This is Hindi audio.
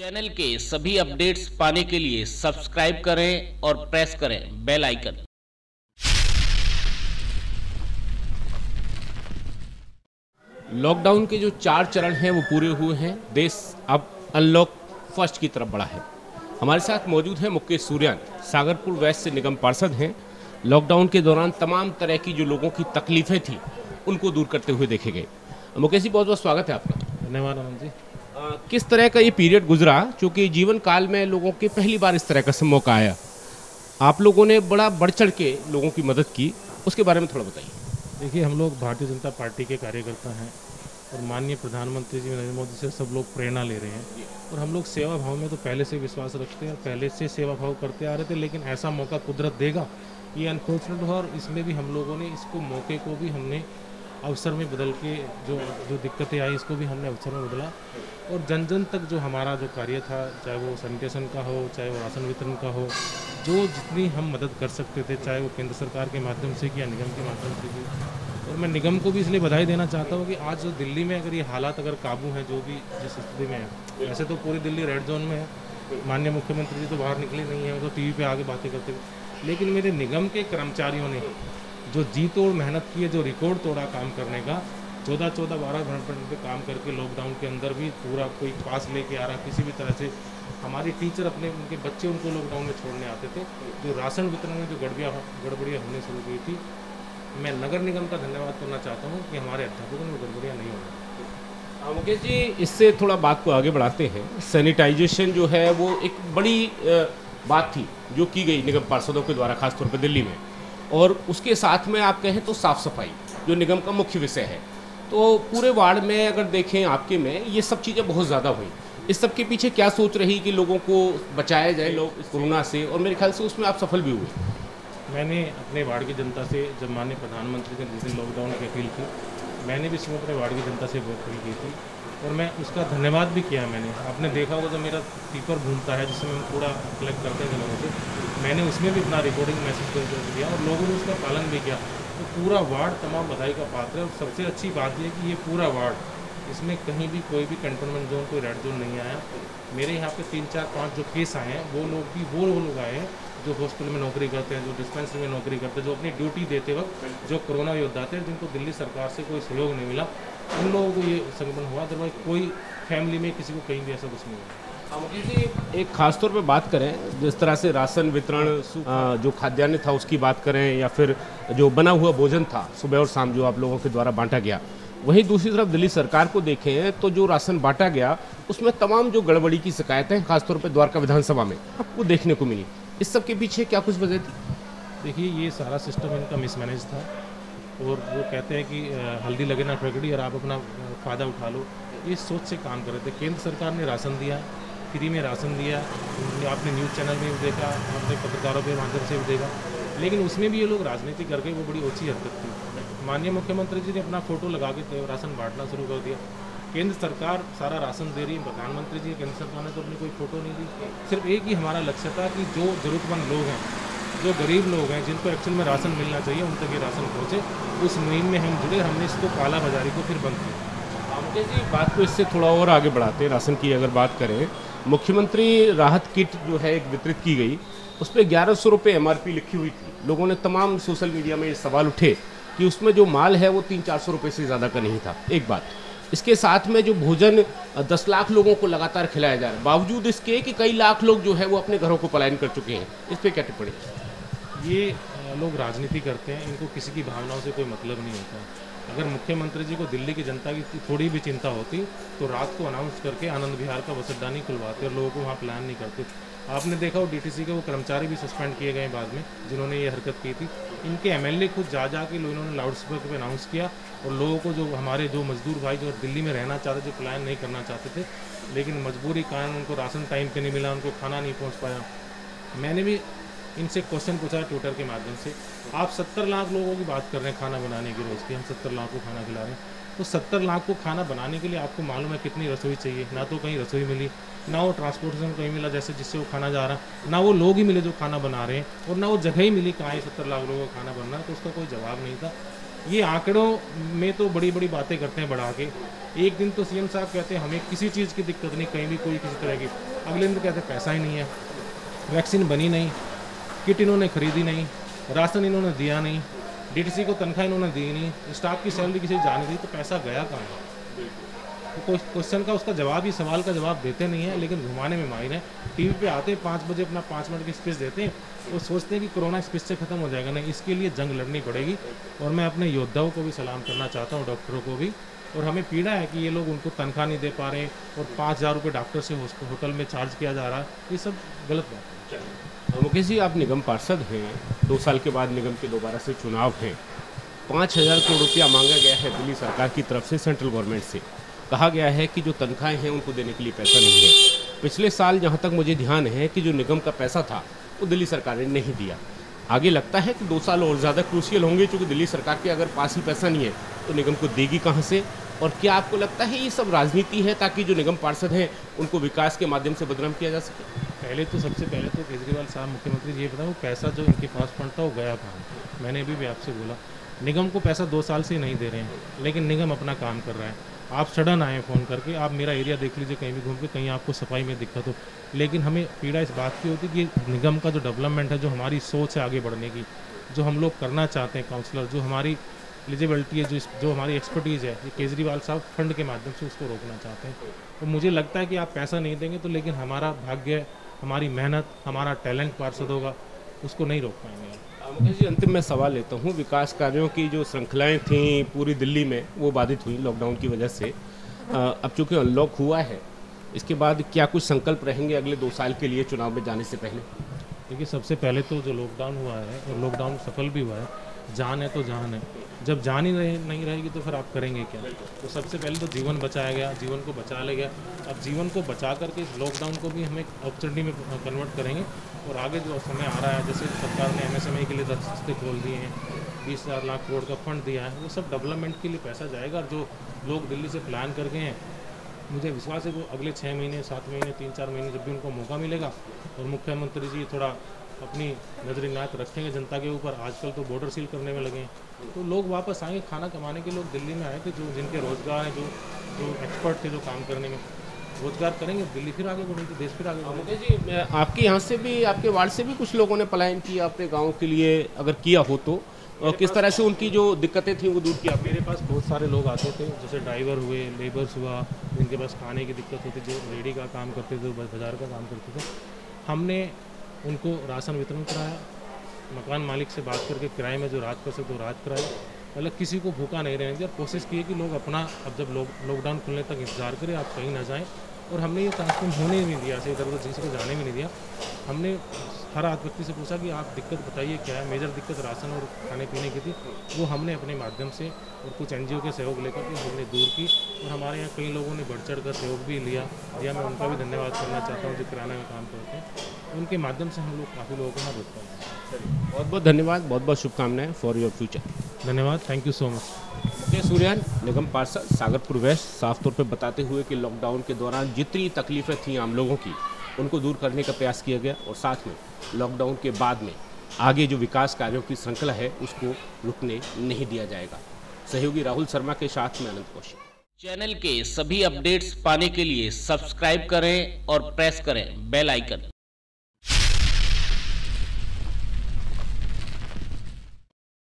चैनल के सभी अपडेट्स पाने के लिए सब्सक्राइब करें और प्रेस करें बेल आइकन। लॉकडाउन के जो 4 चरण हैं वो पूरे हुए हैं। देश अब अनलॉक फर्स्ट की तरफ बढ़ा है। हमारे साथ मौजूद हैं मुकेश सूर्यन, सागरपुर वेस्ट से निगम पार्षद हैं। लॉकडाउन के दौरान तमाम तरह की जो लोगों की तकलीफें थी उनको दूर करते हुए देखे गए। मुकेश जी, बहुत बहुत स्वागत है आपका। धन्यवाद आनंद जी। किस तरह का ये पीरियड गुजरा, क्योंकि जीवन काल में लोगों के पहली बार इस तरह का मौका आया। आप लोगों ने बड़ा बढ़ चढ़ के लोगों की मदद की, उसके बारे में थोड़ा बताइए। देखिए, हम लोग भारतीय जनता पार्टी के कार्यकर्ता हैं और माननीय प्रधानमंत्री जी नरेंद्र मोदी से सब लोग प्रेरणा ले रहे हैं और हम लोग सेवा भाव में तो पहले से विश्वास रखते हैं, पहले से सेवा भाव करते आ रहे थे। लेकिन ऐसा मौका कुदरत देगा ये अनफॉर्चुनेट हुआ और इसमें भी हम लोगों ने इसको मौके को भी हमने अवसर में बदल के जो दिक्कतें आई इसको भी हमने अवसर में बदला और जन जन तक जो हमारा जो कार्य था, चाहे वो सैनिटेशन का हो, चाहे वो राशन वितरण का हो, जो जितनी हम मदद कर सकते थे, चाहे वो केंद्र सरकार के माध्यम से या निगम के माध्यम से की। और मैं निगम को भी इसलिए बधाई देना चाहता हूँ कि आज जो दिल्ली में अगर ये हालात अगर काबू है, जो भी जिस स्थिति में है, वैसे तो पूरी दिल्ली रेड जोन में है, माननीय मुख्यमंत्री जी तो बाहर निकले नहीं हैं, वो तो टीवी पे आके बातें करते थे। लेकिन मेरे निगम के कर्मचारियों ने जो जीत और मेहनत की है, जो रिकॉर्ड तोड़ा काम करने का, 14-14-12 घंटे पे काम करके लॉकडाउन के अंदर भी पूरा, कोई पास लेके आ रहा, किसी भी तरह से हमारी टीचर अपने उनके बच्चे उनको लॉकडाउन में छोड़ने आते थे। जो राशन वितरण में जो गड़बड़ियाँ हमने शुरू की थी, मैं नगर निगम का धन्यवाद करना चाहता हूँ कि हमारे अध्यापकों में गड़बड़ियाँ नहीं होना। मुकेश जी, इससे थोड़ा बात को आगे बढ़ाते हैं। सैनिटाइजेशन जो है वो एक बड़ी बात थी जो की गई निगम पार्षदों के द्वारा, खासतौर पर दिल्ली में, और उसके साथ में आप कहें तो साफ़ सफाई जो निगम का मुख्य विषय है। तो पूरे वार्ड में अगर देखें आपके में ये सब चीज़ें बहुत ज़्यादा हुई। इस सब के पीछे क्या सोच रही कि लोगों को बचाया जाए लोग कोरोना से, और मेरे ख्याल से उसमें आप सफल भी हुए। मैंने अपने वार्ड की जनता से, जब माननीय प्रधानमंत्री ने जिस दिन लॉकडाउन की अपील की, मैंने भी इसमें अपने वार्ड की जनता से बहुत अपील की थी और मैं उसका धन्यवाद भी किया। मैंने, आपने देखा होगा तो मेरा पेपर घूमता है जिसमें हम कूड़ा कलेक्ट करते हैं लोगों से, मैंने उसमें भी अपना रिकॉर्डिंग मैसेज कर दिया और लोगों ने उसका पालन भी किया। तो पूरा वार्ड तमाम बधाई का पात्र है। और सबसे अच्छी बात यह कि ये पूरा वार्ड, इसमें कहीं भी कोई भी कंटेनमेंट जोन, कोई रेड जोन नहीं आया। मेरे यहाँ पे 3-4-5 जो केस आए हैं, वो लोग आए हैं जो हॉस्पिटल में नौकरी करते हैं, जो डिस्पेंसरी में नौकरी करते हैं, जो अपनी ड्यूटी देते वक्त, जो कोरोना योद्धा थे, जिनको दिल्ली सरकार से कोई सहयोग नहीं मिला, उन लोगों को ये संक्रमण हुआ। अदरवाइज कोई फैमिली में किसी को कहीं भी ऐसा कुछ नहीं हुआ। मुकेश जी, एक खास तौर पे बात करें, जिस तरह से राशन वितरण, जो खाद्यान्न था उसकी बात करें, या फिर जो बना हुआ भोजन था सुबह और शाम जो आप लोगों के द्वारा बांटा गया, वहीं दूसरी तरफ दिल्ली सरकार को देखें तो जो राशन बांटा गया उसमें तमाम जो गड़बड़ी की शिकायतें खासतौर पर द्वारका विधानसभा में वो देखने को मिली। इस सब के पीछे क्या कुछ वजह थी? देखिए, ये सारा सिस्टम इनका मिसमैनेज था और वो कहते हैं कि हल्दी लगे ना फैकड़ी और आप अपना फ़ायदा उठा लो, ये सोच से काम कर रहे थे। केंद्र सरकार ने राशन दिया, फ्री में राशन दिया, आपने न्यूज़ चैनल में भी देखा, आपने पत्रकारों के माध्यम से भी देखा, लेकिन उसमें भी ये लोग राजनीति करके वो बड़ी ओछी हरकत थी। माननीय मुख्यमंत्री जी ने अपना फ़ोटो लगा के राशन बांटना शुरू कर दिया। केंद्र सरकार सारा राशन दे रही है, प्रधानमंत्री जी, केंद्र सरकार ने तो अपनी कोई फोटो नहीं दी। सिर्फ एक ही हमारा लक्ष्य था कि जो ज़रूरतमंद लोग हैं, जो गरीब लोग हैं, जिनको एक्चुअल में राशन मिलना चाहिए, उन तक ये राशन पहुँचे। उस मुहिम में हम जुड़े, हमने इसको काला बाजारी को फिर बंद किया। आपके जी, बात को इससे थोड़ा और आगे बढ़ाते हैं। राशन की अगर बात करें, मुख्यमंत्री राहत किट जो है एक वितरित की गई, उस पर 1100 रुपये MRP लिखी हुई थी। लोगों ने, तमाम सोशल मीडिया में ये सवाल उठे कि उसमें जो माल है वो 300-400 रुपये से ज़्यादा का नहीं था, एक बात। इसके साथ में जो भोजन 10 लाख लोगों को लगातार खिलाया जा रहा है, बावजूद इसके कि कई लाख लोग जो है वो अपने घरों को पलायन कर चुके हैं, इस पे क्या टिप्पणी? ये लोग राजनीति करते हैं, इनको किसी की भावनाओं से कोई मतलब नहीं होता। अगर मुख्यमंत्री जी को दिल्ली की जनता की थोड़ी भी चिंता होती तो रात को अनाउंस करके आनंद विहार का वसतदानी खुलवाते और लोगों को वहाँ प्लान नहीं करते। आपने देखा वो डीटीसी के वो कर्मचारी भी सस्पेंड किए गए बाद में, जिन्होंने ये हरकत की थी। इनके MLA खुद जा के इन्होंने लाउडस्पीकर पे अनाउंस किया और लोगों को, जो हमारे जो मजदूर भाई जो दिल्ली में रहना चाहते, जो पलायन नहीं करना चाहते थे, लेकिन मजबूरी कारण उनको राशन टाइम पे नहीं मिला, उनको खाना नहीं पहुंच पाया। मैंने भी इनसे क्वेश्चन पूछा ट्विटर के माध्यम से, आप 70 लाख लोगों की बात कर रहे हैं खाना बनाने की, रोज़ की हम 70 लाख को खाना खिला रहे हैं, तो 70 लाख को खाना बनाने के लिए आपको मालूम है कितनी रसोई चाहिए? ना तो कहीं रसोई मिली, ना वो ट्रांसपोर्टेशन कहीं मिला जैसे जिससे वो खाना जा रहा, ना वो लोग ही मिले जो खाना बना रहे हैं, और ना वो जगह ही मिली कहाँ 70 लाख लोगों का खाना बन रहा है। तो उसका कोई जवाब नहीं था। ये आंकड़ों में तो बड़ी बड़ी बातें करते हैं बढ़ा के। एक दिन तो सीएम साहब कहते हैं हमें किसी चीज़ की दिक्कत नहीं, कहीं भी कोई किसी तरह की, अगले दिन तो कहते हैं पैसा ही नहीं है, वैक्सीन बनी नहीं, किट इन्होंने खरीदी नहीं, राशन इन्होंने दिया नहीं, डीटीसी को तनख्वाह इन्होंने दी नहीं, स्टाफ की सैलरी किसी जाने दी, तो पैसा गया कहाँ? तो क्वेश्चन का उसका जवाब ही, सवाल का जवाब देते नहीं है, लेकिन घुमाने में माहिर है। टीवी पे आते हैं 5 बजे, अपना 5 मिनट की स्पीच देते हैं और सोचते हैं कि कोरोना स्पीच से ख़त्म हो जाएगा। नहीं, इसके लिए जंग लड़नी पड़ेगी। और मैं अपने योद्धाओं को भी सलाम करना चाहता हूँ, डॉक्टरों को भी। और हमें पीड़ा है कि ये लोग उनको तनख्वाह नहीं दे पा रहे और 5000 रुपये डॉक्टर से होटल में चार्ज किया जा रहा है। ये सब गलत बात है। मुकेश जी, आप निगम पार्षद हैं, 2 साल के बाद निगम के दोबारा से चुनाव हैं। 5000 करोड़ रुपया मांगा गया है दिल्ली सरकार की तरफ से, सेंट्रल गवर्नमेंट से कहा गया है कि जो तनख्वाहें हैं उनको देने के लिए पैसा नहीं है। पिछले साल जहाँ तक मुझे ध्यान है कि जो निगम का पैसा था वो दिल्ली सरकार ने नहीं दिया। आगे लगता है कि 2 साल और ज़्यादा क्रूशियल होंगे, क्योंकि दिल्ली सरकार के अगर पास ही पैसा नहीं है तो निगम को देगी कहाँ से? और क्या आपको लगता है ये सब राजनीति है ताकि जो निगम पार्षद हैं उनको विकास के माध्यम से बदनाम किया जा सके? पहले तो, सबसे पहले तो केजरीवाल साहब मुख्यमंत्री जी, ये बताओ पैसा जो इनके पास फंड था वो गया कहाँ? मैंने अभी भी आपसे बोला, निगम को पैसा 2 साल से नहीं दे रहे हैं, लेकिन निगम अपना काम कर रहा है। आप सडन आए फ़ोन करके, आप मेरा एरिया देख लीजिए, कहीं भी घूम के, कहीं आपको सफाई में दिक्कत हो। लेकिन हमें पीड़ा इस बात की होती कि निगम का जो डेवलपमेंट है, जो हमारी सोच है आगे बढ़ने की, जो हम लोग करना चाहते हैं काउंसलर, जो हमारी एलिजिबिलिटी है, जो हमारी एक्सपर्टीज़ है, ये केजरीवाल साहब फंड के माध्यम से उसको रोकना चाहते हैं। तो मुझे लगता है कि आप पैसा नहीं देंगे तो, लेकिन हमारा भाग्य, हमारी मेहनत, हमारा टैलेंट पार्षद होगा, उसको नहीं रोक पाएंगे। मुकेश जी, अंतिम में सवाल लेता हूँ, विकास कार्यों की जो श्रृंखलाएं थीं पूरी दिल्ली में वो बाधित हुई लॉकडाउन की वजह से। अब चूँकि अनलॉक हुआ है, इसके बाद क्या कुछ संकल्प रहेंगे अगले 2 साल के लिए चुनाव में जाने से पहले? देखिए, सबसे पहले तो जो लॉकडाउन हुआ है और लॉकडाउन सफल भी हुआ है, जान है तो जान है, जब जान ही नहीं रहेगी तो फिर आप करेंगे क्या? तो सबसे पहले तो जीवन बचाया गया, जीवन को बचा लिया गया। अब जीवन को बचा करके इस लॉकडाउन को भी हम एक अपॉर्चुनिटी में कन्वर्ट करेंगे। और आगे जो समय आ रहा है, जैसे सरकार ने एमएसएमई के लिए रास्ते खोल दिए हैं, 20 लाख करोड़ का फंड दिया है, वो सब डेवलपमेंट के लिए पैसा जाएगा। और जो लोग दिल्ली से प्लान करके हैं, मुझे विश्वास है वो अगले 6 महीने, 7 महीने, 3-4 महीने जब भी उनको मौका मिलेगा। और मुख्यमंत्री जी थोड़ा अपनी नजर नाक रखेंगे जनता के ऊपर। आजकल तो बॉर्डर सील करने में लगे हैं, तो लोग वापस आएंगे, खाना कमाने के लोग दिल्ली में आए थे, जो जिनके रोज़गार हैं, जो एक्सपर्ट थे, जो काम करने में रोजगार करेंगे, दिल्ली फिर आगे बढ़ेगी, देश फिर आगे बढ़ेगा। मुकेश जी, आपके यहाँ से भी, आपके वार्ड से भी कुछ लोगों ने पलायन किया अपने गाँव के लिए, अगर किया हो तो किस तरह से उनकी जो दिक्कतें थी वो दूर किया? मेरे पास बहुत सारे लोग आते थे, जैसे ड्राइवर हुए, लेबर्स हुआ, जिनके पास खाने की दिक्कत होती, जो रेडी का काम करते थे, बाजार का काम करते थे। हमने उनको राशन वितरण कराया, मकान मालिक से बात करके किराए में जो रात कर सकते हो रात कराया, मतलब किसी को भूखा नहीं रहने दिया। कोशिश की है कि लोग अपना, अब जब लॉकडाउन खुलने तक इंतजार करें, आप कहीं ना जाएं। और हमने ये ट्रांसफर होने नहीं दिया, ऐसे इधर उधर किसी को जाने भी नहीं दिया। हमने हर आध व्यक्ति से पूछा कि आप दिक्कत बताइए क्या है। मेजर दिक्कत राशन और खाने पीने की थी, वो हमने अपने माध्यम से और कुछ NGO के सहयोग लेकर के हमने दूर की। और हमारे यहाँ कई लोगों ने बढ़ चढ़ कर सहयोग भी लिया, या मैं उनका भी धन्यवाद करना चाहता हूँ, जो किराना में काम करते हैं, उनके माध्यम से हम लोग काफ़ी लोगों को मदद करते हैं। बहुत बहुत धन्यवाद, बहुत बहुत शुभकामनाएं फॉर योर फ्यूचर। धन्यवाद, thank you so much. Mukesh Suryan, निगम पार्षद सागरपुर वेस्ट, साफ तौर पर बताते हुए कि लॉकडाउन के दौरान जितनी तकलीफें थीं आम लोगों की, उनको दूर करने का प्रयास किया गया, और साथ में लॉकडाउन के बाद में आगे जो विकास कार्यों की श्रृंखला है उसको रुकने नहीं दिया जाएगा। सहयोगी राहुल शर्मा के साथ में अनंत कौशिक। चैनल के सभी अपडेट्स पाने के लिए सब्सक्राइब करें और प्रेस करें बेल आइकन।